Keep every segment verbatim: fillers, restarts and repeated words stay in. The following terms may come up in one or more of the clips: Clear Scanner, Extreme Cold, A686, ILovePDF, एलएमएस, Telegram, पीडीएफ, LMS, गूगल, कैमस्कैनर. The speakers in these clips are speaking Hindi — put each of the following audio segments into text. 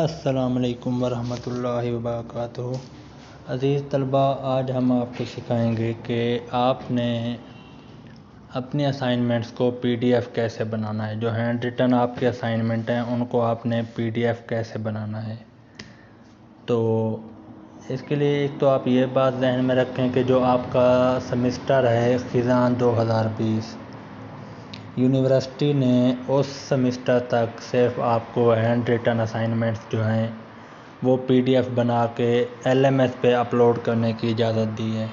अस्सलाम वालेकुम वरहमतुल्लाहि वबरकातुहू। अज़ीज़ तलबा, आज हम आपको सिखाएंगे कि आपने अपने असाइनमेंट्स को पीडीएफ कैसे बनाना है। जो हैंड रिटन आपके असाइनमेंट हैं उनको आपने पीडीएफ कैसे बनाना है। तो इसके लिए एक तो आप ये बात जहन में रखें कि जो आपका सेमेस्टर है ख़िज़ान दो हज़ार बीस, यूनिवर्सिटी ने उस सेमेस्टर तक सिर्फ आपको हैंड रिटन असाइनमेंट्स जो हैं वो पीडीएफ बना के एलएमएस पे अपलोड करने की इजाज़त दी है।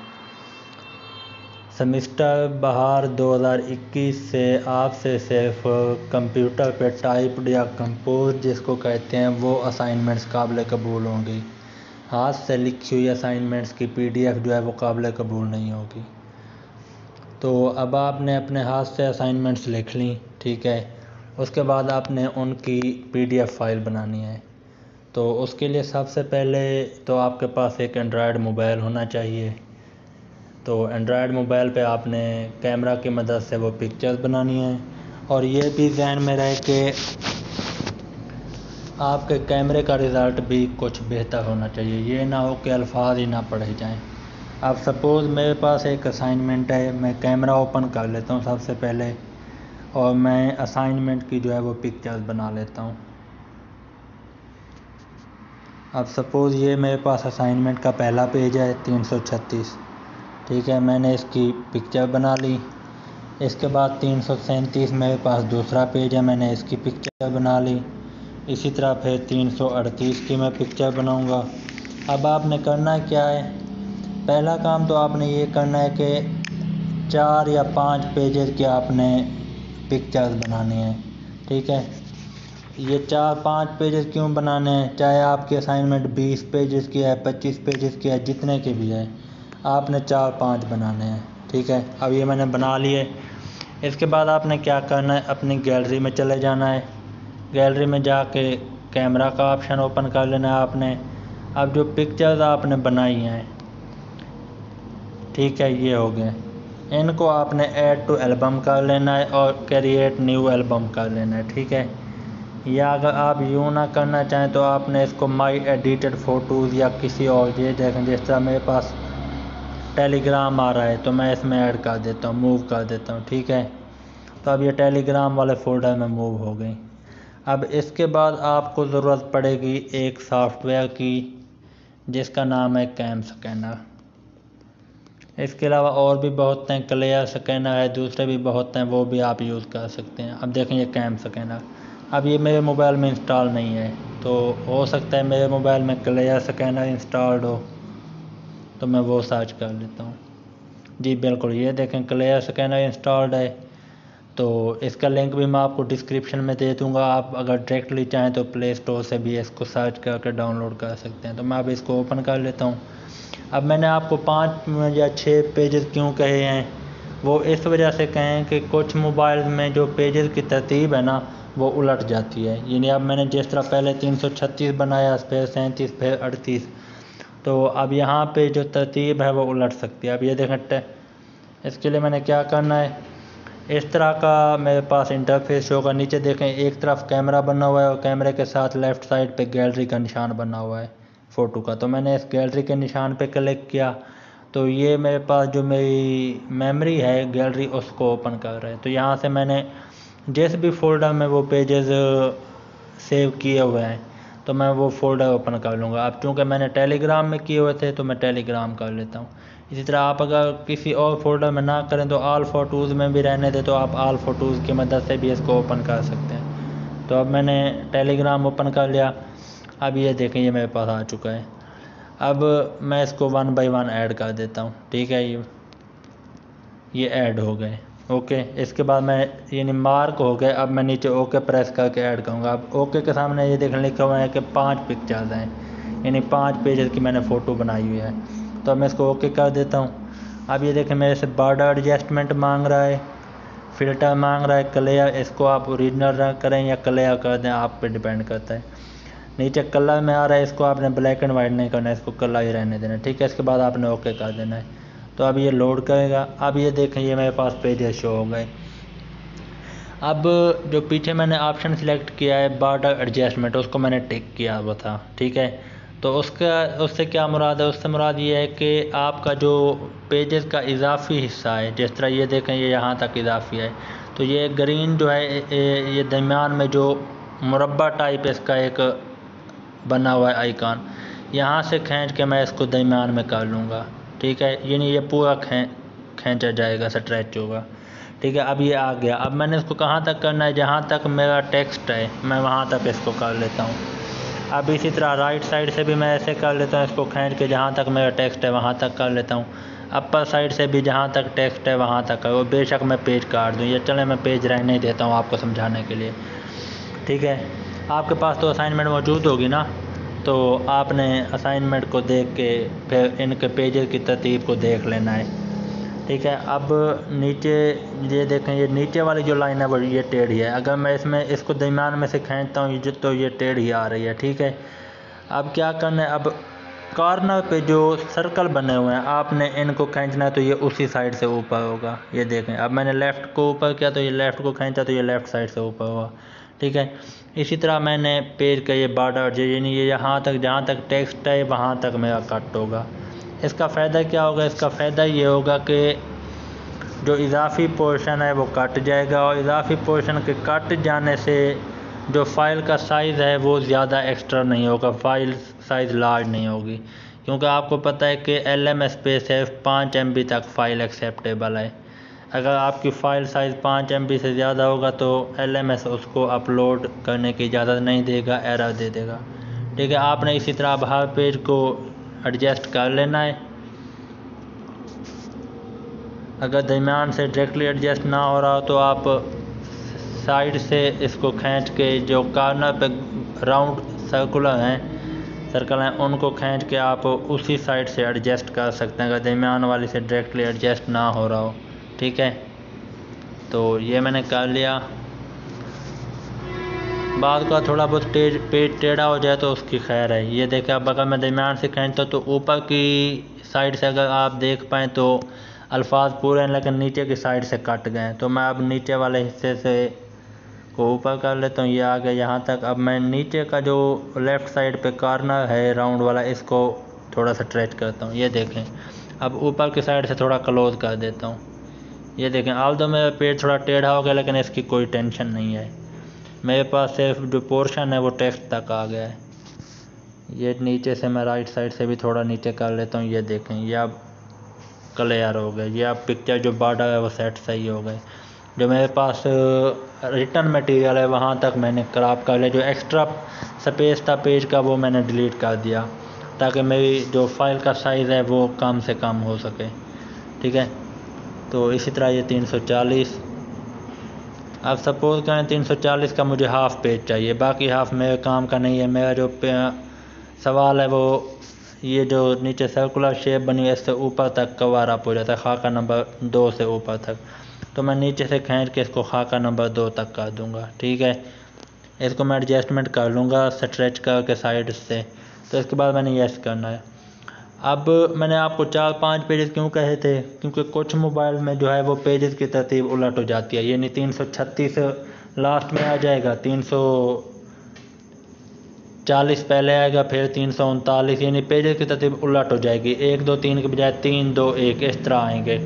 सेमेस्टर बहार दो हज़ार इक्कीस से आपसे सिर्फ कंप्यूटर पे टाइप्ड या कंपोज जिसको कहते हैं वो असाइनमेंट्स काबिल कबूल होंगी। हाथ से लिखी हुई असाइनमेंट्स की पीडीएफ जो है वो काबिल कबूल नहीं होगी। तो अब आपने अपने हाथ से असाइनमेंट्स लिख ली, ठीक है। उसके बाद आपने उनकी पीडीएफ फ़ाइल बनानी है। तो उसके लिए सबसे पहले तो आपके पास एक एंड्रॉयड मोबाइल होना चाहिए। तो एंड्रॉयड मोबाइल पे आपने कैमरा की मदद से वो पिक्चर्स बनानी है। और ये भी ध्यान में रहे कि आपके कैमरे का रिज़ल्ट भी कुछ बेहतर होना चाहिए, ये ना हो कि अल्फाज ही ना पढ़े जाएँ। अब सपोज़ मेरे पास एक असाइनमेंट है, मैं कैमरा ओपन कर लेता हूँ सबसे पहले और मैं असाइनमेंट की जो है वो पिक्चर्स बना लेता हूँ। अब सपोज़ ये मेरे पास असाइनमेंट का पहला पेज है तीन सौ छत्तीस, ठीक है। मैंने इसकी पिक्चर बना ली। इसके बाद तीन सौ सैंतीस मेरे पास दूसरा पेज है, मैंने इसकी पिक्चर बना ली। इसी तरह फिर तीन सौ अड़तीस की मैं पिक्चर बनाऊँगा। अब आपने करना क्या है, पहला काम तो आपने ये करना है कि चार या पांच पेजेस के आपने पिक्चर्स बनानी है, ठीक है। ये चार पांच पेजेस क्यों बनाने हैं, चाहे आपकी असाइनमेंट बीस पेजेस की है, पच्चीस पेजेस की है, जितने की भी है, आपने चार पांच बनाने हैं, ठीक है। अब ये मैंने बना लिए। इसके बाद आपने क्या करना है, अपनी गैलरी में चले जाना है। गैलरी में जाके कैमरा का ऑप्शन ओपन कर लेना है आपने। अब जो पिक्चर्स आपने बनाई हैं, ठीक है, ये हो गए, इनको आपने ऐड टू एल्बम कर लेना है और क्रिएट न्यू एल्बम कर लेना है, ठीक है। या अगर आप यूँ ना करना चाहें तो आपने इसको माई एडिटेड फ़ोटोज़ या किसी और, ये देखें जिस तरह मेरे पास टेलीग्राम आ रहा है तो मैं इसमें ऐड कर देता हूँ, मूव कर देता हूँ, ठीक है। तो अब ये टेलीग्राम वाले फ़ोल्डर में मूव हो गई। अब इसके बाद आपको ज़रूरत पड़ेगी एक सॉफ्टवेयर की जिसका नाम है कैमस्कैनर। इसके अलावा और भी बहुत हैं, क्लियर स्कैनर है, दूसरे भी बहुत हैं, वो भी आप यूज़ कर सकते हैं। अब देखें ये कैम स्कैनर, अब ये मेरे मोबाइल में इंस्टॉल नहीं है, तो हो सकता है मेरे मोबाइल में क्लियर स्कैनर इंस्टॉल्ड हो, तो मैं वो सर्च कर लेता हूँ। जी बिल्कुल, ये देखें क्लियर स्कैनर इंस्टॉल्ड है। तो इसका लिंक भी मैं आपको डिस्क्रिप्शन में दे दूँगा। आप अगर डायरेक्टली चाहें तो प्ले स्टोर से भी इसको सर्च करके डाउनलोड कर सकते हैं। तो मैं अब इसको ओपन कर लेता हूँ। अब मैंने आपको पाँच या छः पेजेस क्यों कहे हैं, वो इस वजह से कहें कि कुछ मोबाइल में जो पेजेस की तरतीब है ना वो उलट जाती है। यानी अब मैंने जिस तरह पहले तीन सौ छत्तीस बनाया, फिर सैंतीस, फिर अड़तीस, तो अब यहाँ पे जो तरतीब है वो उलट सकती है। अब ये देखें, इसके लिए मैंने क्या करना है, इस तरह का मेरे पास इंटरफेस होगा। नीचे देखें एक तरफ कैमरा बना हुआ है और कैमरे के साथ लेफ़्ट साइड पर गैलरी का निशान बना हुआ है फ़ोटो का। तो मैंने इस गैलरी के निशान पे क्लिक किया, तो ये मेरे पास जो मेरी मेमोरी है गैलरी उसको ओपन कर रहा है। तो यहाँ से मैंने जिस भी फ़ोल्डर में वो पेजेस सेव किए हुए हैं तो मैं वो फ़ोल्डर ओपन कर लूँगा। अब चूँकि मैंने टेलीग्राम में किए हुए थे तो मैं टेलीग्राम कर लेता हूँ। इसी तरह आप अगर किसी और फोल्डर में ना करें तो आल फ़ोटोज़ में भी रहने दें, तो आप आल फ़ोटोज़ की मदद से भी इसको ओपन कर सकते हैं। तो अब मैंने टेलीग्राम ओपन कर लिया। अब ये देखें ये मेरे पास आ चुका है। अब मैं इसको वन बाई वन ऐड कर देता हूँ, ठीक है। ये ये ऐड हो गए, ओके। इसके बाद मैं यानी मार्क हो गए। अब मैं नीचे ओके प्रेस करके ऐड करूँगा। अब ओके के सामने ये देखने लिखा हुआ है कि पांच पिक्चर्स हैं, यानी पांच पेजेस की मैंने फ़ोटो बनाई हुई है। तो अब मैं इसको ओके कर देता हूँ। अब ये देखें मेरे से बॉर्डर एडजस्टमेंट मांग रहा है, फ़िल्टर मांग रहा है, क्लियर। इसको आप ओरिजिनल करें या क्लियर कर दें, आप पे डिपेंड करता है। नीचे कलर में आ रहा है, इसको आपने ब्लैक एंड वाइट नहीं करना है, इसको कलर ही रहने देना है, ठीक है। इसके बाद आपने ओके कर देना है। तो अब ये लोड करेगा। अब ये देखें ये मेरे पास पेजेस शो हो गए। अब जो पीछे मैंने ऑप्शन सिलेक्ट किया है बॉर्डर एडजस्टमेंट, उसको मैंने टिक किया हुआ था, ठीक है। तो उसका उससे क्या मुराद है? उससे मुराद ये है कि आपका जो पेजेस का इजाफी हिस्सा है, जिस तरह ये देखें ये यहाँ तक इजाफी है, तो ये ग्रीन जो है ये दरमियान में जो मुरबा टाइप इसका एक बना हुआ है आइकॉन, यहाँ से खींच के मैं इसको दरमियान में कर लूँगा, ठीक है। यानी ये पूरा खें खींचा जाएगा, स्ट्रेच होगा, ठीक है। अब ये आ गया। अब मैंने इसको कहाँ तक करना है? जहाँ तक मेरा टेक्स्ट है मैं वहाँ तक इसको कर लेता हूँ। अब इसी तरह राइट साइड से भी मैं ऐसे कर लेता हूँ, इसको खींच के जहाँ तक मेरा टेक्स्ट है वहाँ तक कर लेता हूँ। अपर साइड से भी जहाँ तक टेक्स्ट है वहाँ तक है। वो बेशक मैं पेज काट दूँ, ये चले मैं पेज रहने नहीं देता हूँ आपको समझाने के लिए, ठीक है। आपके पास तो असाइनमेंट मौजूद होगी ना, तो आपने असाइनमेंट को देख के फिर इनके पेजेस की तरतीब को देख लेना है, ठीक है। अब नीचे ये देखें, ये नीचे वाली जो लाइन है वो ये टेढ़ी है। अगर मैं इसमें इसको दरमियान में से खींचता हूँ तो ये टेढ़ी आ रही है, ठीक है। अब क्या करना है? अब कॉर्नर पे जो सर्कल बने हुए हैं आपने इनको खींचना है, तो ये उसी साइड से ऊपर होगा, ये देखें। अब मैंने लेफ़्ट को ऊपर किया तो ये लेफ़्ट को खींचा तो ये लेफ़्ट साइड से ऊपर हुआ, ठीक है। इसी तरह मैंने पेज का ये बॉर्डर यानी ये यहाँ तक जहाँ तक टेक्स्ट है वहाँ तक मेरा कट होगा। इसका फ़ायदा क्या होगा? इसका फ़ायदा ये होगा कि जो इजाफी पोर्शन है वो कट जाएगा, और इजाफी पोर्शन के कट जाने से जो फ़ाइल का साइज़ है वो ज़्यादा एक्स्ट्रा नहीं होगा, फ़ाइल साइज़ लार्ज नहीं होगी, क्योंकि आपको पता है कि एल एम एस पे सिर्फ पाँच एम बी तक फ़ाइल एक्सेप्टेबल है। अगर आपकी फ़ाइल साइज़ पाँच एम बी से ज़्यादा होगा तो एल एम एस उसको अपलोड करने की इजाज़त नहीं देगा, एरर दे देगा, ठीक है। आपने इसी तरह अब हर पेज को एडजस्ट कर लेना है। अगर दरमियान से डायरेक्टली एडजस्ट ना हो रहा हो तो आप साइड से इसको खींच के जो कॉर्नर पे राउंड सर्कुलर हैं सर्कल हैं उनको खींच के आप उसी साइड से एडजस्ट कर सकते हैं, अगर दरमियान वाली से डायरेक्टली एडजस्ट ना हो रहा हो, ठीक है। तो ये मैंने कर लिया। बाद का थोड़ा बहुत पेज पेज टेढ़ा हो जाए तो उसकी खैर है। ये देखिए, अब अगर मैं दरमियान से खींचता तो ऊपर की साइड से अगर आप देख पाएँ तो अल्फाज पूरे हैं, लेकिन नीचे की साइड से कट गए, तो मैं अब नीचे वाले हिस्से से को ऊपर कर लेता हूँ। ये आ गया यहाँ तक। अब मैं नीचे का जो लेफ़्ट साइड पे कॉर्नर है राउंड वाला, इसको थोड़ा सा स्ट्रेच करता हूँ, ये देखें। अब ऊपर की साइड से थोड़ा क्लोज कर देता हूँ, ये देखें। ऑल्दो मेरा पेज थोड़ा टेढ़ा हो गया लेकिन इसकी कोई टेंशन नहीं है, मेरे पास सिर्फ जो पोर्शन है वो टेक्स्ट तक आ गया है। ये नीचे से मैं राइट साइड से भी थोड़ा नीचे कर लेता हूँ, ये देखें। ये अब क्लियर हो गया, ये अब पिक्चर जो बॉर्डर है वो सेट सही हो गए। जो मेरे पास रिटर्न मटेरियल है वहाँ तक मैंने क्रॉप कर लिया, जो एक्स्ट्रा स्पेस था पेज का वो मैंने डिलीट कर दिया, ताकि मेरी जो फाइल का साइज़ है वो कम से कम हो सके, ठीक है। तो इसी तरह ये तीन सौ चालीस। अब सपोज करें तीन सौ चालीस का मुझे हाफ़ पेज चाहिए, बाकी हाफ़ मेरे काम का नहीं है। मेरा जो सवाल है वो ये जो नीचे सर्कुलर शेप बनी है इससे ऊपर तक कवर अप हो जाता है, खाका नंबर दो से ऊपर तक, तो मैं नीचे से खींच के इसको खाका नंबर दो तक कर दूंगा, ठीक है। इसको मैं एडजस्टमेंट कर लूँगा स्ट्रेच करके साइड से। तो इसके बाद मैंने यस करना है। अब मैंने आपको चार पांच पेजेस क्यों कहे थे? क्योंकि कुछ मोबाइल में जो है वो पेजेस की तरतीब उलट हो जाती है, यानी तीन सौ छत्तीस लास्ट में आ जाएगा, तीन सौ चालीस पहले आएगा, फिर तीन सौ उनतालीस, यानी पेजेस की तरतीब उलट हो जाएगी। एक दो तीन के बजाय तीन दो एक, इस तरह आएंगे।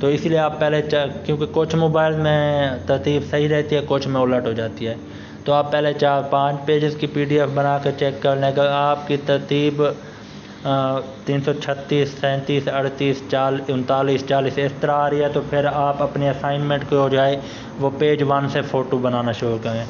तो इसलिए आप पहले, क्योंकि कुछ मोबाइल में तरतीब सही रहती है कुछ में उलट हो जाती है, तो आप पहले चार पांच पेजेस की पीडीएफ बना कर चेक कर लें। अगर आपकी तरतीब तीन सौ छत्तीस सैंतीस अड़तीस चालीस उनतालीस चालीस इस तरह आ रही है, तो फिर आप अपने असाइनमेंट को जो है वो पेज वन से फ़ोटो बनाना शुरू करें।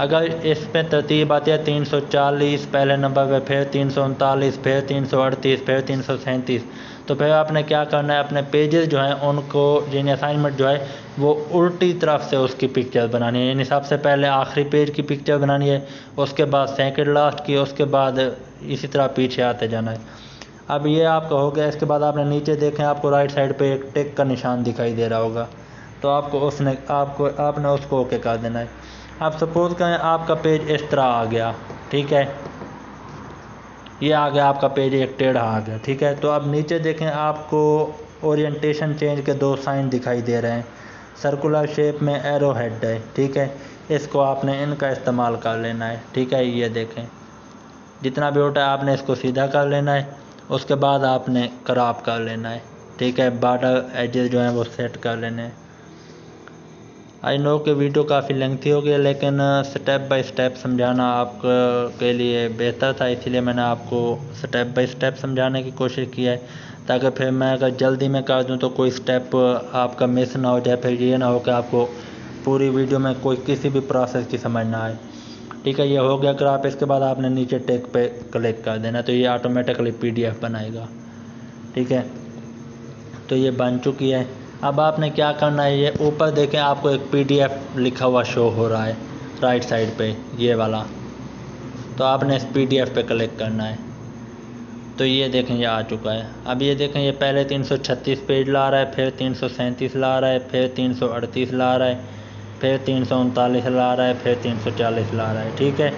अगर इसमें तरतीब आती है तीन सौ चालीस पहले नंबर पे, फिर तीन सौ उनतालीस, फिर तीन सौ अड़तीस, फिर तीन सौ सैंतीस, तो फिर आपने क्या करना है? अपने पेजेस जो हैं उनको यानी असाइनमेंट जो है वो उल्टी तरफ से उसकी पिक्चर बनानी है, यानी सबसे पहले आखिरी पेज की पिक्चर बनानी है, उसके बाद सेकंड लास्ट की, उसके बाद इसी तरह पीछे आते जाना है। अब ये आपका हो गया। इसके बाद आपने नीचे देखें, आपको राइट साइड पर एक टिक का निशान दिखाई दे रहा होगा, तो आपको उसने आपको आपने उसको ओके कर देना है। आप सपोज करें आपका पेज इस तरह आ गया, ठीक है। ये आ गया आपका पेज, एक टेढ़ा आ गया, ठीक है। तो अब नीचे देखें, आपको ओरिएंटेशन चेंज के दो साइन दिखाई दे रहे हैं, सर्कुलर शेप में एरो हेड है, ठीक है। इसको आपने इनका इस्तेमाल कर लेना है, ठीक है। ये देखें जितना भी होता है आपने इसको सीधा कर लेना है, उसके बाद आपने क्रॉप कर लेना है, ठीक है। बॉर्डर एजेस जो हैं वो सेट कर लेने हैं। आई नो कि वीडियो काफ़ी लेंथी हो गई, लेकिन स्टेप बाय स्टेप समझाना आपके लिए बेहतर था, इसलिए मैंने आपको स्टेप बाय स्टेप समझाने की कोशिश की है, ताकि फिर मैं अगर जल्दी में कर दूं तो कोई स्टेप आपका मिस ना हो जाए, फिर ये ना हो कि आपको पूरी वीडियो में कोई किसी भी प्रोसेस की समझ ना आए, ठीक है। ये हो गया क्रॉप। इसके बाद आपने नीचे टेक पे क्लिक कर देना, तो ये ऑटोमेटिकली पीडीएफ बनाएगा, ठीक है। तो ये बन चुकी है। अब आपने क्या करना है, ये ऊपर देखें आपको एक पीडीएफ लिखा हुआ शो हो रहा है राइट साइड पे, ये वाला। तो आपने इस पीडीएफ पे क्लिक करना है, तो ये देखें ये आ चुका है। अब ये देखें ये पहले तीन सौ छत्तीस पेज ला रहा है, फिर तीन सौ सैंतीस ला रहा है, फिर तीन सौ अड़तीस ला रहा है, फिर तीन सौ उनतालीस ला रहा है, फिर तीन सौ चालीस ला रहा है, ठीक है।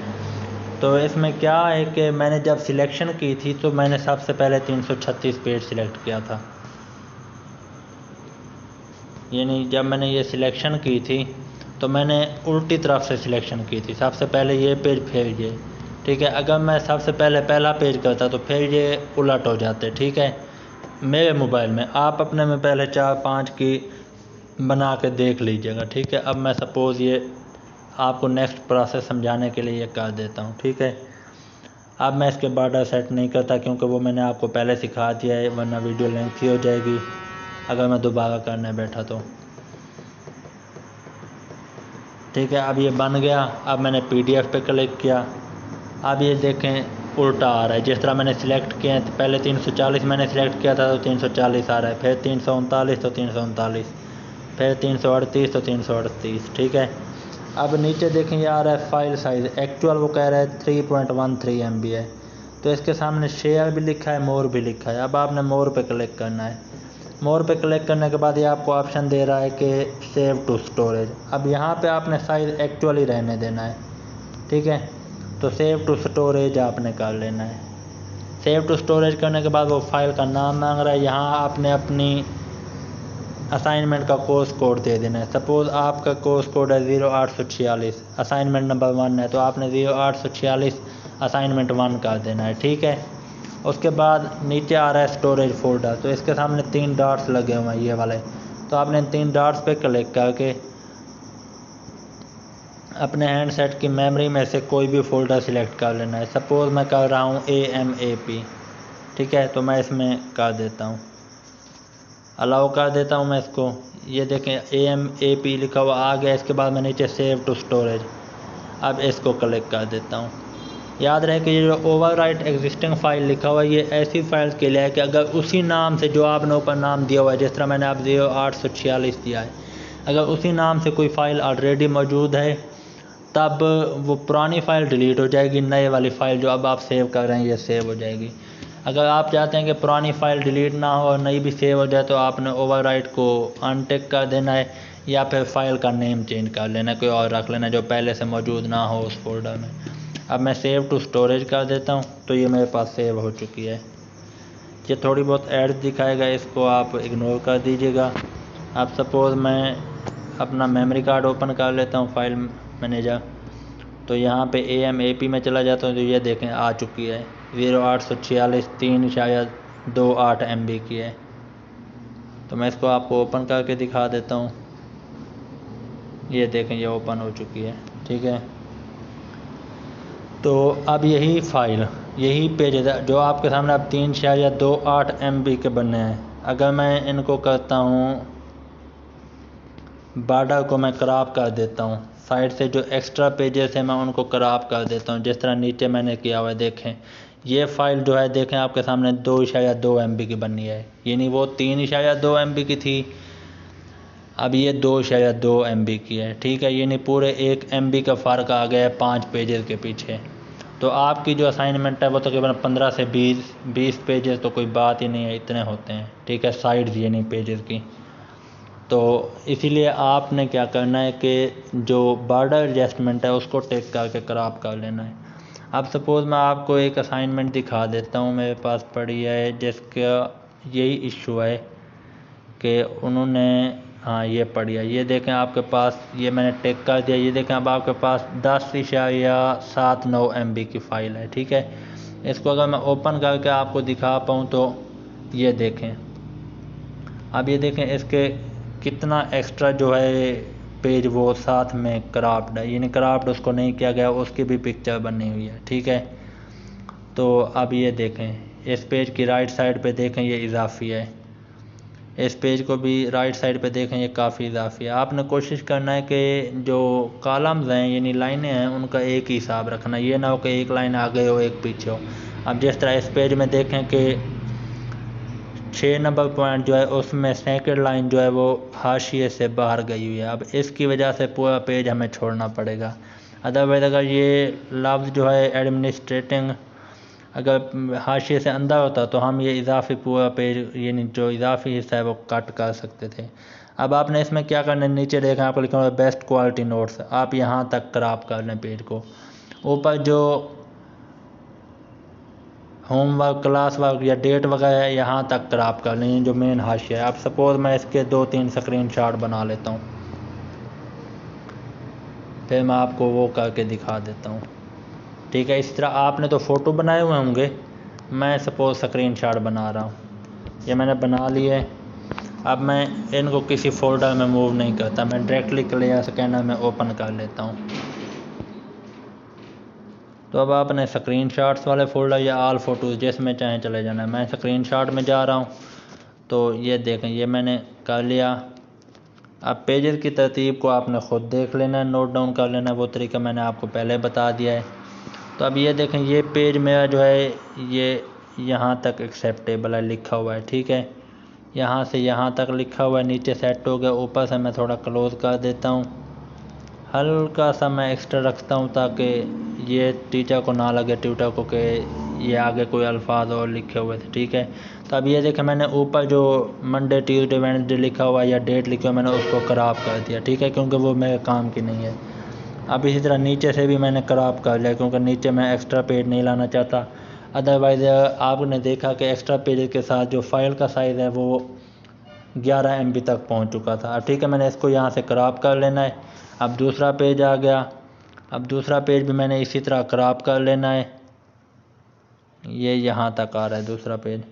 तो इसमें क्या है कि मैंने जब सिलेक्शन की थी तो मैंने सबसे पहले तीन सौ छत्तीस पेज सिलेक्ट किया था, यानी जब मैंने ये सिलेक्शन की थी तो मैंने उल्टी तरफ से सिलेक्शन की थी, सबसे पहले ये पेज फिर ये, ठीक है। अगर मैं सबसे पहले पहला पेज करता तो फिर ये उलट हो जाते, ठीक है। मेरे मोबाइल में आप अपने में पहले चार पाँच की बना के देख लीजिएगा, ठीक है। अब मैं सपोज़ ये आपको नेक्स्ट प्रोसेस समझाने के लिए ये कर देता हूँ, ठीक है। अब मैं इसके बॉर्डर सेट नहीं करता क्योंकि वो मैंने आपको पहले सिखा दिया है, वरना वीडियो लेंथी हो जाएगी अगर मैं दोबारा करने बैठा तो, ठीक है। अब ये बन गया। अब मैंने पीडीएफ पे क्लिक किया। अब ये देखें उल्टा आ रहा है, जिस तरह मैंने सिलेक्ट किए हैं। पहले तीन सौ चालीस मैंने सिलेक्ट किया था तो तीन सौ चालीस आ रहा है, फिर तीन सौ उनतालीस तो तीन सौ उनतालीस, फिर तीन सौ अड़तीस तो तीन सौ अड़तीस, ठीक है। अब नीचे देखें ये आ रहा है फाइल साइज़, एक्चुअल वो कह रहा है three point one three M B है, तो इसके सामने शेयर भी लिखा है, मोर भी लिखा है। अब आपने मोर पे क्लिक करना है। मोर पे क्लिक करने के बाद ये आपको ऑप्शन दे रहा है कि सेव टू स्टोरेज। अब यहाँ पे आपने साइज़ एक्चुअली रहने देना है, ठीक है। तो सेव टू स्टोरेज आपने कर लेना है। सेव टू स्टोरेज करने के बाद वो फाइल का नाम मांग रहा है, यहाँ आपने अपनी असाइनमेंट का कोर्स कोड दे देना है। सपोज़ आपका कोर्स कोड है ज़ीरो आठ सौ छियालीस, असाइनमेंट नंबर वन है, तो आपने ज़ीरो आठ सौ छियालीस असाइनमेंट वन कर देना है, ठीक है। उसके बाद नीचे आ रहा है स्टोरेज फोल्डर, तो इसके सामने तीन डॉट्स लगे हुए हैं ये वाले, तो आपने तीन डॉट्स पे क्लिक करके अपने हैंडसेट की मेमोरी में से कोई भी फ़ोल्डर सिलेक्ट कर लेना है। सपोज़ मैं कर रहा हूँ ए एम ए पी, ठीक है। तो मैं इसमें कर देता हूँ, अलाउ कर देता हूँ मैं इसको। ये देखें ए एम ए पी लिखा हुआ आ गया। इसके बाद मैं नीचे सेव टू स्टोरेज, अब इसको क्लिक कर देता हूँ। याद रहे कि ये जो ओवर राइट एग्जिस्टिंग फ़ाइल लिखा हुआ है, ये ऐसी फाइल के लिए है कि अगर उसी नाम से जो आपने ऊपर नाम दिया हुआ है, जिस तरह मैंने आप जीरो आठ सौ छियालीस दिया है, अगर उसी नाम से कोई फ़ाइल ऑलरेडी मौजूद है तब वो पुरानी फ़ाइल डिलीट हो जाएगी, नए वाली फ़ाइल जो अब आप सेव कर रहे हैं ये सेव हो जाएगी। अगर आप चाहते हैं कि पुरानी फ़ाइल डिलीट ना हो और नई भी सेव हो जाए, तो आपने ओवर राइट को अनटिक कर देना है, या फिर फ़ाइल का नेम चेंज कर लेना, कोई और रख लेना जो पहले से मौजूद ना हो उस फोल्डर में। अब मैं सेव टू स्टोरेज कर देता हूँ, तो ये मेरे पास सेव हो चुकी है। ये थोड़ी बहुत एड्स दिखाएगा, इसको आप इग्नोर कर दीजिएगा। अब सपोज़ मैं अपना मेमोरी कार्ड ओपन कर लेता हूँ, फाइल मैनेजर, तो यहाँ पे ए एम ए पी में चला जाता हूँ, तो ये देखें आ चुकी है ज़ीरो आठ सौ छियालीस तीन शायद दो आठ एम बी की है। तो मैं इसको आपको ओपन करके दिखा देता हूँ, ये देखें ये ओपन हो चुकी है, ठीक है। तो अब यही फाइल, यही पेज जो आपके सामने अब तीन शायद या दो आठ एम बी के बने हैं, अगर मैं इनको करता हूँ बॉर्डर को मैं क्रॉप कर देता हूँ, साइड से जो एक्स्ट्रा पेजेस हैं मैं उनको क्रॉप कर देता हूँ, जिस तरह नीचे मैंने किया हुआ है। देखें ये फ़ाइल जो है, देखें आपके सामने दो शायद दो एम बी की बनी है, यानी वो तीन शायद दो एम बी की थी, अब ये दो शायद दो एम बी की है, ठीक है। यानी पूरे एक एम बी का फ़र्क आ गया है पाँच पेजेस के पीछे। तो आपकी जो असाइनमेंट है वो तकरीबन तो पंद्रह से बीस बीस पेजेस, तो कोई बात ही नहीं है, इतने होते हैं, ठीक है, साइड्स यानी पेजेस की। तो इसीलिए आपने क्या करना है कि जो बॉर्डर एडजस्टमेंट है उसको टेक करके क्रॉप कर लेना है। अब सपोज़ मैं आपको एक असाइनमेंट दिखा देता हूँ, मेरे पास पड़ी है, जिसका यही इशू है कि उन्होंने हाँ ये पड़ गया। ये देखें आपके पास, ये मैंने टेक कर दिया। ये देखें अब आपके पास दस इशारिया सात नौ एम बी की फ़ाइल है। ठीक है, इसको अगर मैं ओपन करके आपको दिखा पाऊँ तो ये देखें, अब ये देखें इसके कितना एक्स्ट्रा जो है पेज वो साथ में क्राफ्ट है, यानी क्राफ्ट उसको नहीं किया गया, उसकी भी पिक्चर बनी हुई है। ठीक है, तो अब ये देखें इस पेज की राइट साइड पे देखें ये इजाफी है, इस पेज को भी राइट साइड पे देखें ये काफ़ी इजाफी है। आपने कोशिश करना है कि जो कॉलम्स हैं यानी लाइनें हैं उनका एक ही हिसाब रखना, ये ना हो कि एक लाइन आगे हो एक पीछे हो। अब जिस तरह इस पेज में देखें कि छः नंबर पॉइंट जो है उसमें सेकंड लाइन जो है वो हाशिए से बाहर गई हुई है, अब इसकी वजह से पूरा पेज हमें छोड़ना पड़ेगा। अदरवाइज़ अगर ये लफ्ज़ जो है एडमिनिस्ट्रेटिंग अगर हाशिए से अंदर होता तो हम ये इजाफी पूरा पेज यानी जो इजाफी हिस्सा है वो कट कर सकते थे। अब आपने इसमें क्या करना है, नीचे देखें आपको लिखा हुआ है बेस्ट क्वालिटी नोट्स, आप यहाँ तक क्रॉप कर लें पेज को। ऊपर जो होमवर्क क्लास वर्क या डेट वगैरह है यहाँ तक क्रॉप कर लें, जो मेन हाशिया है। अब सपोज़ मैं इसके दो तीन स्क्रीनशॉट बना लेता हूँ, फिर मैं आपको वो करके दिखा देता हूँ। ठीक है, इस तरह आपने तो फ़ोटो बनाए हुए होंगे, मैं सपोज़ स्क्रीनशॉट बना रहा हूँ, ये मैंने बना लिए। अब मैं इनको किसी फ़ोल्डर में मूव नहीं करता, मैं डायरेक्टली क्लियर स्कैनर में ओपन कर लेता हूँ। तो अब आपने स्क्रीनशॉट्स वाले फ़ोल्डर या आल फ़ोटोज़ जिसमें चाहें चले जाना है। मैं स्क्रीनशॉट में जा रहा हूँ, तो ये देखें ये मैंने कर लिया। अब पेजेस की तरतीब को आपने ख़ुद देख लेना है, नोट डाउन कर लेना है, वो तरीका मैंने आपको पहले बता दिया है। तो अब ये देखें ये पेज मेरा जो है ये यहाँ तक एक्सेप्टेबल है, लिखा हुआ है। ठीक है, यहाँ से यहाँ तक लिखा हुआ है, नीचे सेट हो गया। ऊपर से मैं थोड़ा क्लोज़ कर देता हूँ, हल्का सा मैं एक्स्ट्रा रखता हूँ ताकि ये टीचर को ना लगे, ट्यूटर को, कि ये आगे कोई अल्फाज और लिखे हुए थे। ठीक है, तो अब ये देखें मैंने ऊपर जो मंडे ट्यूसडे वेडनेसडे लिखा हुआ या डेट लिखी हुआ मैंने उसको क्रॉप कर दिया। ठीक है, क्योंकि वो मेरे काम की नहीं है। अब इसी तरह नीचे से भी मैंने क्रॉप कर लिया, क्योंकि नीचे मैं एक्स्ट्रा पेज नहीं लाना चाहता। अदरवाइज़ आपने देखा कि एक्स्ट्रा पेज के साथ जो फ़ाइल का साइज़ है वो ग्यारह एम बी तक पहुँच चुका था। अब ठीक है, मैंने इसको यहाँ से क्रॉप कर लेना है। अब दूसरा पेज आ गया, अब दूसरा पेज भी मैंने इसी तरह क्रॉप कर लेना है, ये यहाँ तक आ रहा है दूसरा पेज।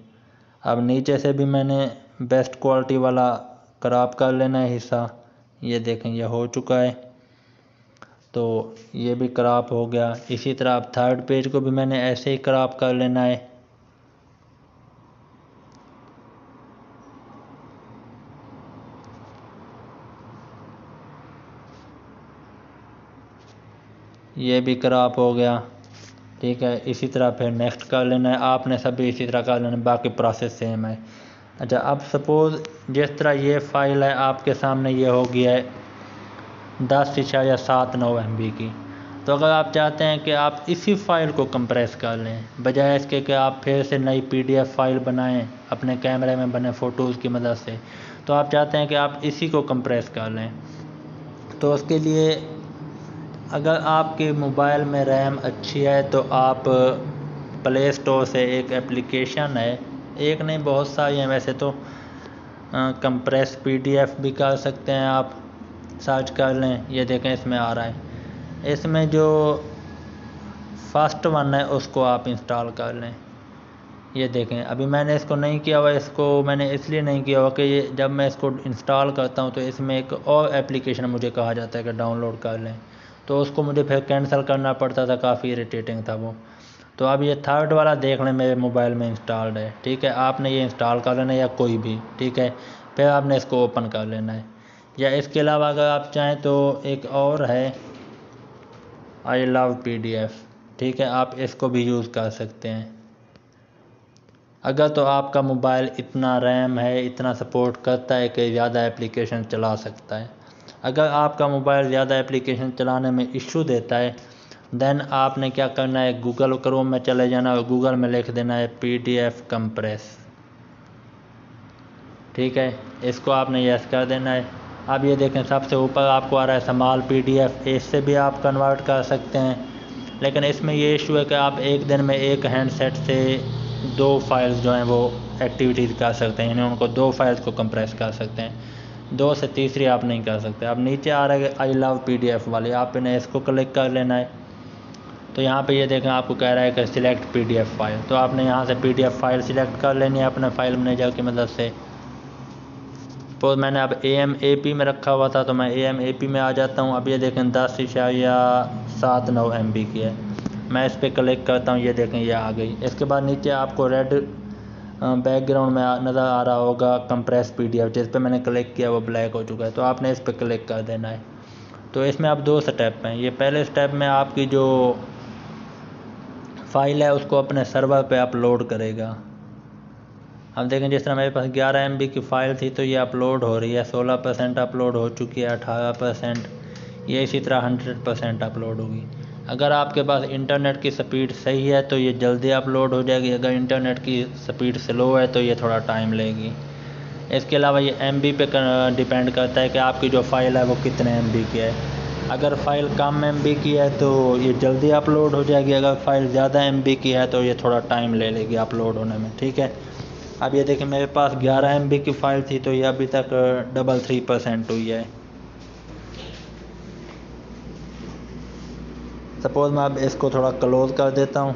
अब नीचे से भी मैंने बेस्ट क्वालिटी वाला क्रॉप कर लेना है हिस्सा, ये देखें ये हो चुका है, तो ये भी क्रॉप हो गया। इसी तरह अब थर्ड पेज को भी मैंने ऐसे ही क्रॉप कर लेना है। ये भी क्रॉप हो गया। ठीक है, इसी तरह फिर नेक्स्ट कर लेना है, आपने सभी इसी तरह कर लेना है, बाकी प्रोसेस सेम है। अच्छा, अब सपोज़ जिस तरह ये फ़ाइल है आपके सामने, ये हो गया है दस इशारिया सात नौ एम बी की। तो अगर आप चाहते हैं कि आप इसी फ़ाइल को कंप्रेस कर लें, बजाय इसके कि आप फिर से नई पी डी एफ फ़ाइल बनाएं अपने कैमरे में बने फ़ोटोज़ की मदद से, तो आप चाहते हैं कि आप इसी को कंप्रेस कर लें, तो उसके लिए अगर आपके मोबाइल में रैम अच्छी है तो आप प्ले स्टोर से एक एप्लीकेशन है, एक नहीं बहुत सारी हैं वैसे तो, कंप्रेस पीडीएफ भी कर सकते हैं आप, सर्च कर लें। ये देखें इसमें आ रहा है, इसमें जो फर्स्ट वन है उसको आप इंस्टॉल कर लें। ये देखें अभी मैंने इसको नहीं किया हुआ, इसको मैंने इसलिए नहीं किया हुआ कि जब मैं इसको इंस्टॉल करता हूँ तो इसमें एक और एप्लीकेशन मुझे कहा जाता है कि डाउनलोड कर लें, तो उसको मुझे फिर कैंसिल करना पड़ता था, काफ़ी इरिटेटिंग था वो। तो अब ये थर्ड वाला देख लें मेरे मोबाइल में इंस्टॉल्ड है। ठीक है, आपने ये इंस्टॉल कर लेना है या कोई भी। ठीक है, फिर आपने इसको ओपन कर लेना है, या इसके अलावा अगर आप चाहें तो एक और है आई लव पीडीएफ। ठीक है, आप इसको भी यूज़ कर सकते हैं अगर तो आपका मोबाइल इतना रैम है, इतना सपोर्ट करता है कि ज़्यादा एप्लीकेशन चला सकता है। अगर आपका मोबाइल ज़्यादा एप्लीकेशन चलाने में इशू देता है, दैन आपने क्या करना है, गूगल क्रोम में चले जाना और गूगल में लिख देना है पीडीएफ कंप्रेस। ठीक है, इसको आपने यस कर देना है। अब ये देखें सबसे ऊपर आपको आ रहा है स्मॉल पीडीएफ, इससे भी आप कन्वर्ट कर सकते हैं, लेकिन इसमें ये इशू है कि आप एक दिन में एक हैंडसेट से दो फाइल्स जो हैं वो एक्टिविटीज़ कर सकते हैं, यानी उनको दो फाइल्स को कंप्रेस कर सकते हैं। दो से तीसरी आप नहीं कर सकते। आप नीचे आ रहे हैं I love P D F वाले, आप इन्हें इसको क्लिक कर लेना है। तो यहाँ पे ये देखें आपको कह रहा है कि select P D F file, तो आपने यहाँ से P D F file select कर लेनी है अपने फाइल मैनेजर की मदद से। तो मैंने अब ए एम ए पी में रखा हुआ था, तो मैं ए एम ए पी में आ जाता हूँ। अब ये देखें दस इशारिया सात नौ एम बी की है, मैं इस पर क्लिक करता हूँ, ये देखें ये आ गई। इसके बाद नीचे आपको रेड बैकग्राउंड में नज़र आ रहा होगा कंप्रेस पीडीएफ, जिस पे मैंने क्लिक किया वो ब्लैक हो चुका है, तो आपने इस पर क्लिक कर देना है। तो इसमें आप दो स्टेप हैं, ये पहले स्टेप में आपकी जो फाइल है उसको अपने सर्वर पे अपलोड करेगा। अब देखें जिस तरह मेरे पास ग्यारह एम बी की फ़ाइल थी तो ये अपलोड हो रही है, सोलह परसेंट अपलोड हो चुकी है, अठारह परसेंट ये इसी तरह हंड्रेड परसेंट अपलोड होगी। अगर आपके पास इंटरनेट की स्पीड सही है तो ये जल्दी अपलोड हो जाएगी, अगर इंटरनेट की स्पीड स्लो है तो ये थोड़ा टाइम लेगी। इसके अलावा ये एम बी पे डिपेंड करता है कि आपकी जो फ़ाइल है वो कितने एम बी की है। अगर फ़ाइल कम एम बी की है तो ये जल्दी अपलोड हो जाएगी, अगर फ़ाइल ज़्यादा एम बी की है तो ये थोड़ा टाइम ले लेगी अपलोड होने में, ठीक है। अब ये देखिए मेरे पास ग्यारह एम बी की फ़ाइल थी तो ये अभी तक डबल थ्री परसेंट हुई है। सपोज़ मैं अब इसको थोड़ा क्लोज़ कर देता हूँ,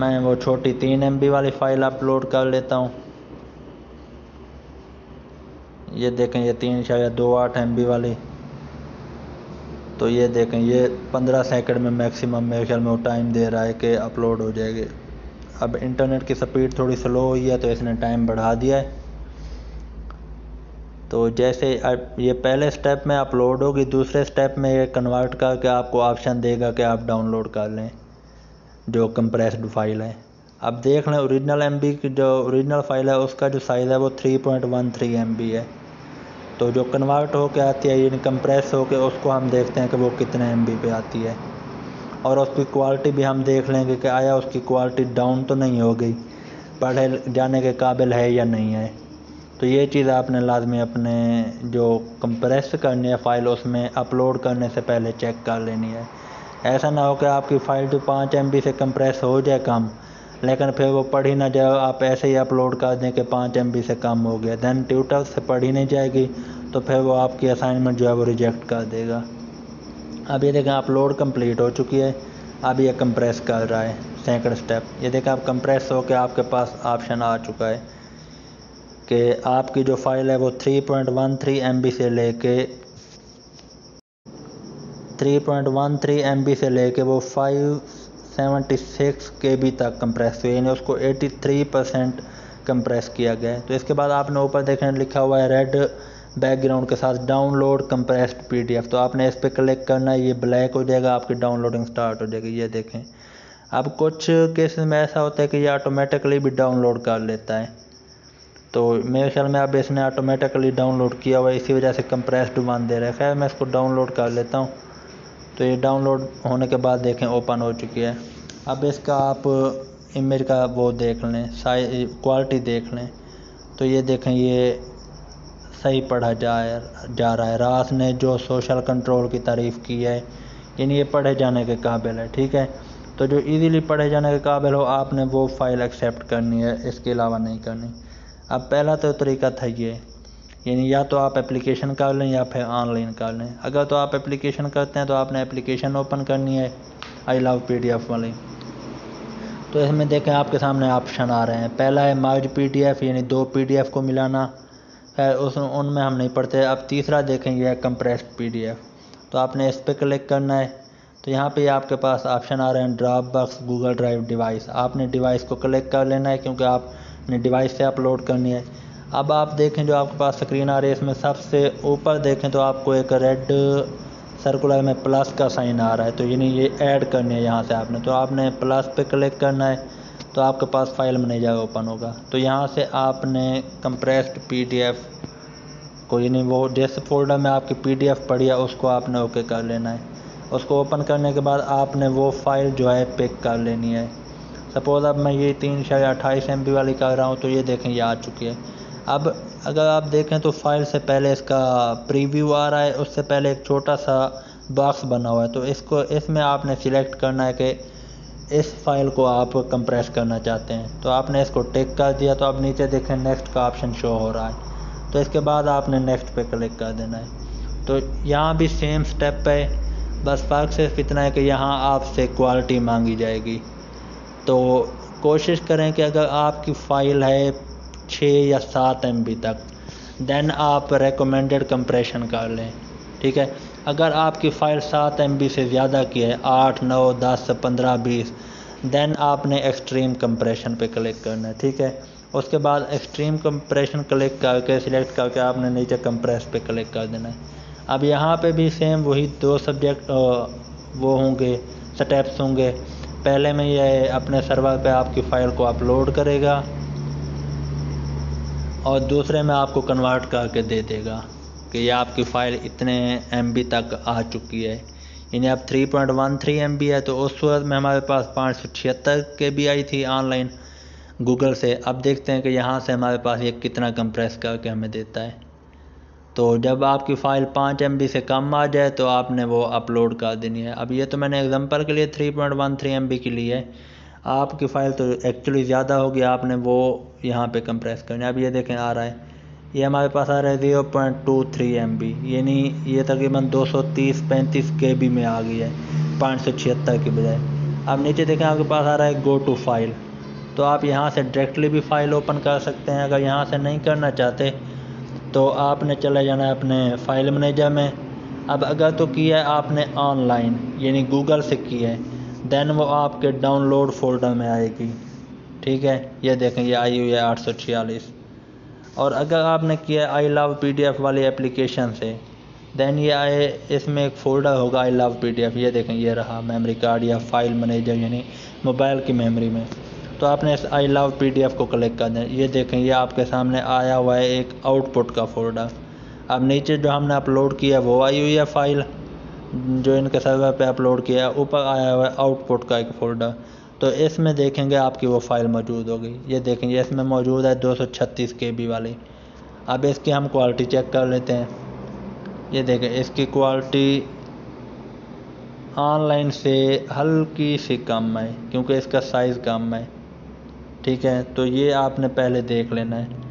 मैं वो छोटी तीन एम बी वाली फ़ाइल अपलोड कर लेता हूँ। ये देखें ये तीन शायद दो आठ एम बी वाली, तो ये देखें ये पंद्रह सेकंड में मैक्सिमम मेरे ख्याल में वो टाइम दे रहा है कि अपलोड हो जाएगी। अब इंटरनेट की स्पीड थोड़ी स्लो हुई है तो इसने टाइम बढ़ा दिया है। तो जैसे ये पहले स्टेप में अपलोड होगी, दूसरे स्टेप में ये कन्वर्ट करके आपको ऑप्शन देगा कि आप डाउनलोड कर लें जो कंप्रेस्ड फाइल है। अब देख लें ओरिजिनल एमबी की जो ओरिजिनल फाइल है उसका जो साइज़ है वो three point one three MB है, तो जो कन्वर्ट होकर आती है यानी कंप्रेस होकर उसको हम देखते हैं कि वो कितने एमबी पे आती है, और उसकी क्वालिटी भी हम देख लेंगे कि आया उसकी क्वालिटी डाउन तो नहीं हो गई, पढ़े जाने के काबिल है या नहीं है। तो ये चीज़ आपने लाजमी अपने जो कंप्रेस करनी है फ़ाइल उसमें अपलोड करने से पहले चेक कर लेनी है। ऐसा ना हो कि आपकी फ़ाइल जो पाँच एम बी से कंप्रेस हो जाए कम, लेकिन फिर वो पढ़ ही ना जाए, आप ऐसे ही अपलोड कर दें कि पाँच एम बी से कम हो गया, दैन ट्यूटर से पढ़ ही नहीं जाएगी तो फिर वो आपकी असाइनमेंट जो है वो रिजेक्ट कर देगा। अब ये देखें अपलोड कम्प्लीट हो चुकी है, अब ये कंप्रेस कर रहा है सैकड़ स्टेप। ये देखें आप कंप्रेस होकर आपके पास ऑप्शन आ चुका है कि आपकी जो फ़ाइल है वो three point one three MB से लेके three point one three MB से लेके वो फाइव सेवन सिक्स केबी तक कंप्रेस हुई, यानी उसको तिरासी परसेंट कंप्रेस किया गया है। तो इसके बाद आपने ऊपर देखने लिखा हुआ है रेड बैकग्राउंड के साथ डाउनलोड कंप्रेस्ड पीडीएफ, तो आपने इस पर क्लिक करना है, ये ब्लैक हो जाएगा, आपकी डाउनलोडिंग स्टार्ट हो जाएगी। ये देखें अब कुछ केसेस में ऐसा होता है कि ये ऑटोमेटिकली भी डाउनलोड कर लेता है, तो मेरे ख्याल में अब इसने ऑटोमेटिकली डाउनलोड किया हुआ है, इसी वजह से कंप्रेस्ड वन दे रहा है। खैर मैं इसको डाउनलोड कर लेता हूँ, तो ये डाउनलोड होने के बाद देखें ओपन हो चुकी है। अब इसका आप इमेज का वो देख लें, साइज क्वालिटी देख लें, तो ये देखें ये सही पढ़ा जा जा रहा है। रास ने जो सोशल कंट्रोल की तारीफ़ की है यानी ये पढ़े जाने के काबिल है, ठीक है। तो जो ईज़िली पढ़े जाने के काबिल हो आपने वो फ़ाइल एक्सेप्ट करनी है, इसके अलावा नहीं करनी। अब पहला तो तरीका था ये, यानी या तो आप एप्लीकेशन कर लें या फिर ऑनलाइन कर लें। अगर तो आप एप्लीकेशन करते हैं तो आपने एप्लीकेशन ओपन करनी है आई लव पीडीएफ वाली, तो इसमें देखें आपके सामने ऑप्शन आ रहे हैं। पहला है मर्ज पीडीएफ, यानी दो पीडीएफ को मिलाना, खैर उस उनमें हम नहीं पढ़ते। अब तीसरा देखें यह है कंप्रेस्ड पीडीएफ, तो आपने इस पर क्लिक करना है। तो यहाँ पे आपके पास ऑप्शन आ रहे हैं Dropbox, गूगल Drive, device, आपने डिवाइस को क्लिक कर लेना है क्योंकि आप अपने डिवाइस से अपलोड करनी है। अब आप देखें जो आपके पास स्क्रीन आ रही है इसमें सबसे ऊपर देखें तो आपको एक रेड सर्कुलर में प्लस का साइन आ रहा है, तो यानी ये ऐड करनी है यहाँ से आपने, तो आपने प्लस पे क्लिक करना है, तो आपके पास फाइल मैनेजर ओपन होगा। तो यहाँ से आपने कंप्रेस्ड पीडीएफ को यानी वो जिस फोल्डर में आपकी पीडीएफ पड़ी है उसको आपने ओके कर लेना है। उसको ओपन करने के बाद आपने वो फ़ाइल जो है पिक कर लेनी है। सपोज़ अब मैं ये तीन शायद अट्ठाईस एम बी वाली कर रहा हूँ, तो ये देखें ये आ चुकी है। अब अगर आप देखें तो फाइल से पहले इसका प्रीव्यू आ रहा है, उससे पहले एक छोटा सा बॉक्स बना हुआ है, तो इसको इसमें आपने सिलेक्ट करना है कि इस फाइल को आप कंप्रेस करना चाहते हैं, तो आपने इसको टिक कर दिया। तो अब नीचे देखें नेक्स्ट का ऑप्शन शो हो रहा है, तो इसके बाद आपने नेक्स्ट पे क्लिक कर देना है। तो यहाँ भी सेम स्टेप है, बस फ़र्क सिर्फ इतना है कि यहाँ आपसे क्वालिटी मांगी जाएगी। तो कोशिश करें कि अगर आपकी फ़ाइल है छः या सात एम बी तक, देन आप रेकमेंडेड कंप्रेशन कर लें, ठीक है। अगर आपकी फ़ाइल सात एम बी से ज़्यादा की है, आठ, नौ, दस, पंद्रह, बीस, देन आपने एक्सट्रीम कंप्रेशन पे क्लिक करना है, ठीक है। उसके बाद एक्सट्रीम कंप्रेशन क्लिक करके सिलेक्ट करके आपने नीचे कंप्रेस पे क्लिक कर देना है। अब यहाँ पे भी सेम वही दो सब्जेक्ट वो होंगे, स्टेप्स होंगे। पहले में यह अपने सर्वर पे आपकी फ़ाइल को अपलोड करेगा और दूसरे में आपको कन्वर्ट करके दे देगा कि ये आपकी फ़ाइल इतने एमबी तक आ चुकी है, यानी अब three point one three MB है। तो उस सूरत में हमारे पास पाँच सौ छिहत्तर के बी आई थी ऑनलाइन गूगल से। अब देखते हैं कि यहाँ से हमारे पास ये कितना कंप्रेस करके हमें देता है। तो जब आपकी फ़ाइल पाँच एमबी से कम आ जाए तो आपने वो अपलोड कर देनी है। अब ये तो मैंने एग्जांपल के लिए three point one three MB के लिए है, आपकी फ़ाइल तो एक्चुअली ज़्यादा होगी, आपने वो यहाँ पे कंप्रेस करना है। अब ये देखें आ रहा है, ये हमारे पास आ रहा है zero point two three MB, यानी ये तकरीबन दो सौ तीस पैंतीस केबी में आ गई है पाँच सौ छिहत्तर के बजाय। अब नीचे देखें आपके पास आ रहा है गो टू फाइल, तो आप यहाँ से डायरेक्टली भी फ़ाइल ओपन कर सकते हैं। अगर यहाँ से नहीं करना चाहते तो आपने चले जाना है अपने फ़ाइल मैनेजर में। अब अगर तो किया है आपने ऑनलाइन, यानी गूगल से किया है, देन वो आपके डाउनलोड फोल्डर में आएगी, ठीक है। ये देखें ये आई हुई है आठ सौ छियालीस। और अगर आपने किया आई लव पीडीएफ वाली एप्लीकेशन से, देन ये आए, इसमें एक फ़ोल्डर होगा आई लव पीडीएफ, ये देखें ये रहा मेमोरी कार्ड या फाइल मैनेजर, यानी मोबाइल की मेमोरी में। तो आपने इस आई लव पीडीएफ को क्लिक कर दें। ये देखें ये आपके सामने आया हुआ है एक आउटपुट का फोल्डर। अब नीचे जो हमने अपलोड किया वो आई हुई है फाइल जो इनके सर्वर पे अपलोड किया, ऊपर आया हुआ है आउटपुट का एक फ़ोल्डर। तो इसमें देखेंगे आपकी वो फ़ाइल मौजूद होगी। ये देखेंगे इसमें मौजूद है दो सौ छत्तीस केबी वाली। अब इसकी हम क्वालिटी चेक कर लेते हैं। ये देखें इसकी क्वालिटी ऑनलाइन से हल्की सी कम है क्योंकि इसका साइज़ कम है, ठीक है। तो ये आपने पहले देख लेना है।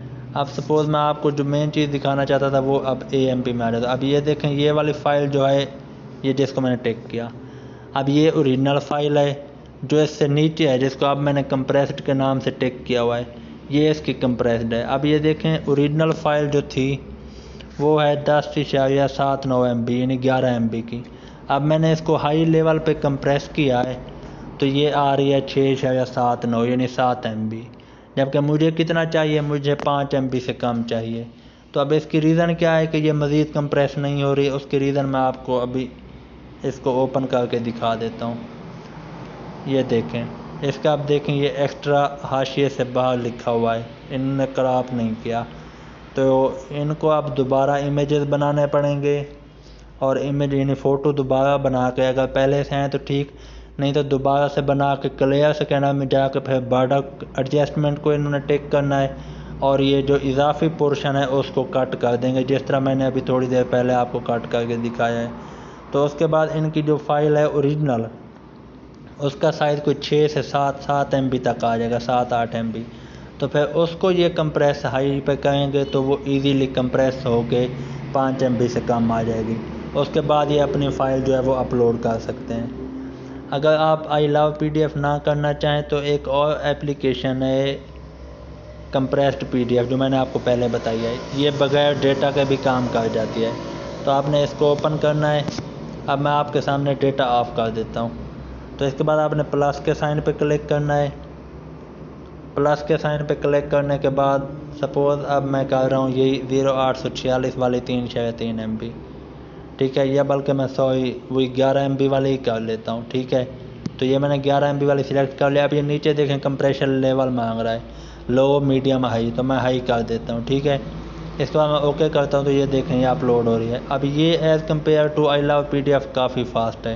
अब सपोज़ मैं आपको जो मेन चीज़ दिखाना चाहता था वो अब ए एम पी में आ जाता। अब ये देखें ये वाली फ़ाइल जो है, ये जिसको मैंने टिक किया, अब ये ओरिजिनल फ़ाइल है। जो इससे नीचे है जिसको अब मैंने कंप्रेस्ड के नाम से टिक किया हुआ है, ये इसकी कंप्रेस्ड है। अब ये देखें ओरिजिनल फ़ाइल जो थी वो है दस इशारिया सात नौ एम बी, यानी ग्यारह एम बी की। अब मैंने इसको हाई लेवल पे कंप्रेस किया है तो ये आ रही है छः इशारिया सात नौ, यानी सात एम बी, जबकि मुझे कितना चाहिए, मुझे पाँच एम बी से कम चाहिए। तो अब इसकी रीज़न क्या है कि ये मज़ीद कंप्रेस नहीं हो रही, उसकी रीज़न मैं आपको अभी इसको ओपन करके दिखा देता हूँ। ये देखें इसका आप देखें ये एक्स्ट्रा हाशिए से बाहर लिखा हुआ है, इनने क्रॉप नहीं किया। तो इनको आप दोबारा इमेजेस बनाने पड़ेंगे और इमेज यानी फ़ोटो दोबारा बना के, अगर पहले से हैं तो ठीक, नहीं तो दोबारा से बना के क्लियर स्कैनर में जाकर फिर बॉर्डर एडजस्टमेंट को इन्होंने टिक करना है और ये जो इजाफी पोर्शन है उसको कट कर देंगे, जिस तरह मैंने अभी थोड़ी देर पहले आपको कट करके दिखाया है। तो उसके बाद इनकी जो फ़ाइल है ओरिजिनल, उसका साइज़ कोई छः से सात सात एम बी तक आ जाएगा, सात आठ एम बी। तो फिर उसको ये कंप्रेस हाई पे करेंगे तो वो इजीली कंप्रेस होके पाँच एम बी से कम आ जाएगी। उसके बाद ये अपनी फ़ाइल जो है वो अपलोड कर सकते हैं। अगर आप आई लव पीडीएफ ना करना चाहें तो एक और एप्लीकेशन है कंप्रेस्ड पीडीएफ जो मैंने आपको पहले बताई है, ये बगैर डेटा के भी काम कर जाती है। तो आपने इसको ओपन करना है। अब मैं आपके सामने डेटा ऑफ कर देता हूँ। तो इसके बाद आपने प्लस के साइन पे क्लिक करना है। प्लस के साइन पे क्लिक करने के बाद सपोज़ अब मैं कह रहा हूँ यही ज़ीरो आठ सौ छियालीस वाली तीन छः तीन एम बी, ठीक है। या बल्कि मैं सौ वही ग्यारह एम बी वाली ही कर लेता हूँ, ठीक है। तो ये मैंने ग्यारह एम बी वाली सिलेक्ट कर लिया। अब ये नीचे देखें कंप्रेशन लेवल मांग रहा है लो मीडियम हाई, तो मैं हाई कर देता हूँ, ठीक है। इसके बाद मैं ओके करता हूँ तो ये देखें ये अपलोड हो रही है। अब ये as compare to I love P D F काफ़ी फास्ट है।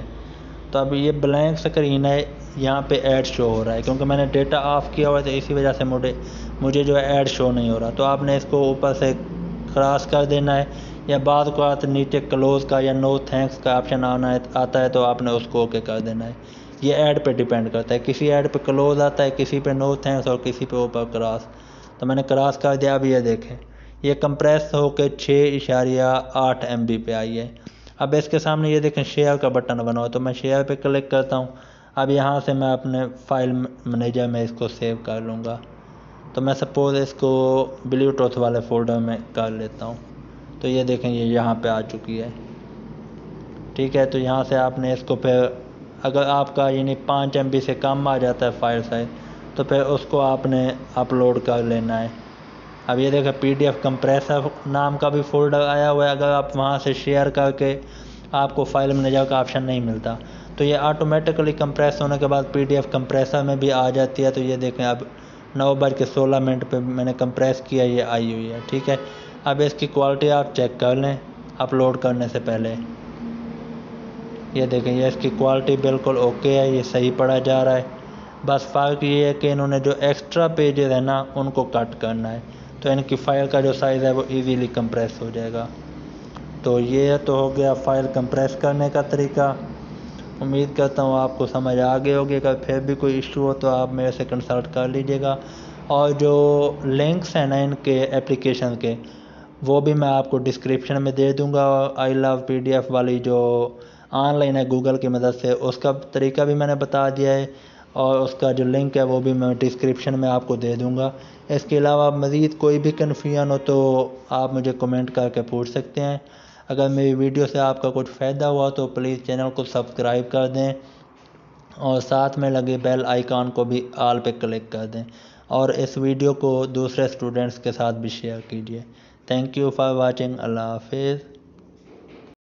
तो अब ये ब्लैंक स्क्रीन है, यहाँ पे ऐड शो हो रहा है क्योंकि मैंने डेटा ऑफ किया हुआ है, तो इसी वजह से मुझे मुझे जो है ऐड शो नहीं हो रहा। तो आपने इसको ऊपर से क्रॉस कर देना है या बाद को आते नीचे क्लोज़ का या नो थैंक्स का ऑप्शन आना है आता है तो आपने उसको ओके कर देना है। ये ऐड पे डिपेंड करता है, किसी ऐड पे क्लोज़ आता है, किसी पे नो थैंक्स और किसी पे ऊपर क्रॉस। तो मैंने क्रॉस कर दिया। अब ये देखें ये कंप्रेस होकर छः इशारिया आठ एम बी पे आई है। अब इसके सामने ये देखें शेयर का बटन बना हुआ, तो मैं शेयर पे क्लिक करता हूँ। अब यहाँ से मैं अपने फाइल मैनेजर में इसको सेव कर लूँगा, तो मैं सपोज़ इसको ब्लूटूथ वाले फ़ोल्डर में कर लेता हूँ। तो ये देखें ये यहाँ पे आ चुकी है, ठीक है। तो यहाँ से आपने इसको फिर अगर आपका यानी पाँच एम बी से कम आ जाता है फाइल साइज, तो फिर उसको आपने अपलोड कर लेना है। अब ये देखा पी डी एफ कंप्रेसर नाम का भी फ़ोल्डर आया हुआ है। अगर आप वहाँ से शेयर करके आपको फाइल मैनेजर का ऑप्शन नहीं मिलता, तो ये ऑटोमेटिकली कंप्रेस होने के बाद पी डी एफ कंप्रेसर में भी आ जाती है। तो ये देखें अब नौ बज के सोलह मिनट पर मैंने कंप्रेस किया, ये आई हुई है, ठीक है। अब इसकी क्वालिटी आप चेक कर लें अपलोड करने से पहले। ये देखें ये इसकी क्वालिटी बिल्कुल ओके है, ये सही पढ़ा जा रहा है। बस फ़र्क ये है कि इन्होंने जो एक्स्ट्रा पेजेस हैं ना उनको कट करना है, तो इनकी फ़ाइल का जो साइज़ है वो इजीली कंप्रेस हो जाएगा। तो ये तो हो गया फ़ाइल कंप्रेस करने का तरीका। उम्मीद करता हूँ आपको समझ आ गई होगी। अगर फिर भी कोई इशू हो तो आप मेरे से कंसल्ट कर लीजिएगा। और जो लिंक्स हैं ना इनके एप्लीकेशन के, वो भी मैं आपको डिस्क्रिप्शन में दे दूँगा। I love P D F वाली जो ऑनलाइन है गूगल की मदद से, उसका तरीका भी मैंने बता दिया है, और उसका जो लिंक है वो भी मैं डिस्क्रिप्शन में आपको दे दूँगा। इसके अलावा मज़ीद कोई भी कन्फ्यूजन हो तो आप मुझे कमेंट करके पूछ सकते हैं। अगर मेरी वीडियो से आपका कुछ फ़ायदा हुआ तो प्लीज़ चैनल को सब्सक्राइब कर दें और साथ में लगे बेल आइकॉन को भी ऑल पे क्लिक कर दें, और इस वीडियो को दूसरे स्टूडेंट्स के साथ भी शेयर कीजिए। Thank you for watching. अल्लाह हाफिज़।